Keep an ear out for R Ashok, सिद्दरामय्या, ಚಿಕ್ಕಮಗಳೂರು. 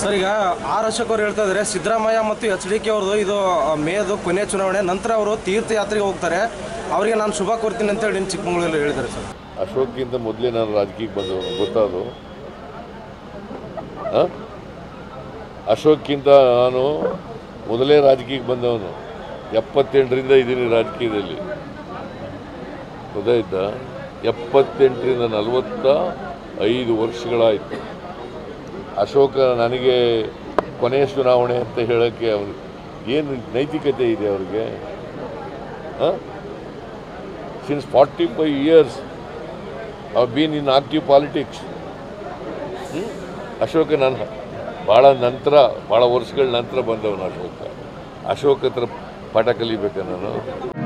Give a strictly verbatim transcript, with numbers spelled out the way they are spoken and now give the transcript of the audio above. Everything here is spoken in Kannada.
सर आर अशोक हेल्ता सिद्दरामय्या एच डी के मेद ಕೊನೆ ಚುನಾವಣೆ ನಂತರ तीर्थ यात्रे ಹೋಗ್ತಾರೆ ಅವರಿಗೆ ನಾನು ಶುಭ ಕೋರ್ತೀನಿ ಅಂತ ಹೇಳಿ ಚಿಕ್ಕಮಗಳೂರಲ್ಲಿ ಹೇಳಿದ್ದಾರೆ ಸರ್ ಅಶೋಕ್ಗಿಂತ ಮೊದಲೇ ನಾನು ರಾಜಕೀಯಕ್ಕೆ ಬಂದವನು ಗೊತ್ತಾದೋ ಆ ಅಶೋಕ್ಗಿಂತ ನಾನು ಮೊದಲೇ ರಾಜಕೀಯಕ್ಕೆ ಬಂದವನು ಎಪ್ಪತ್ತೆಂಟು ರಿಂದ ಇದೀನಿ ರಾಜಕೀಯದಲ್ಲಿ ಗೊತ್ತಾಯ್ತಾ ಎಪ್ಪತ್ತೆಂಟು ರಿಂದ ನಲವತ್ತೈದು ವರ್ಷಗಳಾಯಿತು ಅಶೋಕ ನನಗೆ ಕೊನೆ ಚುನಾವಣೆ ಅಂತ ಹೇಳಕ್ಕೆ ಅವರು ಏನು ನೈತಿಕತೆ ಇದೆ ಅವರಿಗೆ ಆ since forty-five years I have been in active politics Ashoka ನಾನು ಬಹಳ ನಂತರ ಬಹಳ ವರ್ಷಗಳ ನಂತರ ಬಂದವನು ಅಶೋಕ ಅಶೋಕತ್ರ ಪಾಠ ಕಲಿಬೇಕು ನಾನು